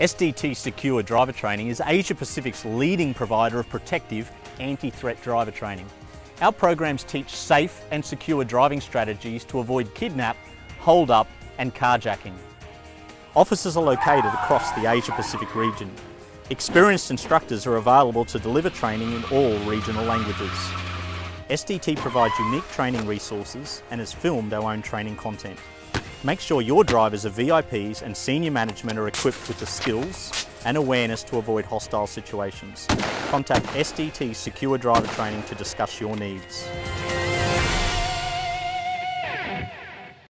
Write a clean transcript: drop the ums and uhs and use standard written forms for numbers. SDT Secure Driver Training is Asia Pacific's leading provider of protective anti-threat driver training. Our programs teach safe and secure driving strategies to avoid kidnap, hold-up and carjacking. Offices are located across the Asia Pacific region. Experienced instructors are available to deliver training in all regional languages. SDT provides unique training resources and has filmed our own training content. Make sure your drivers are VIPs and senior management are equipped with the skills and awareness to avoid hostile situations. Contact SDT Secure Driver Training to discuss your needs.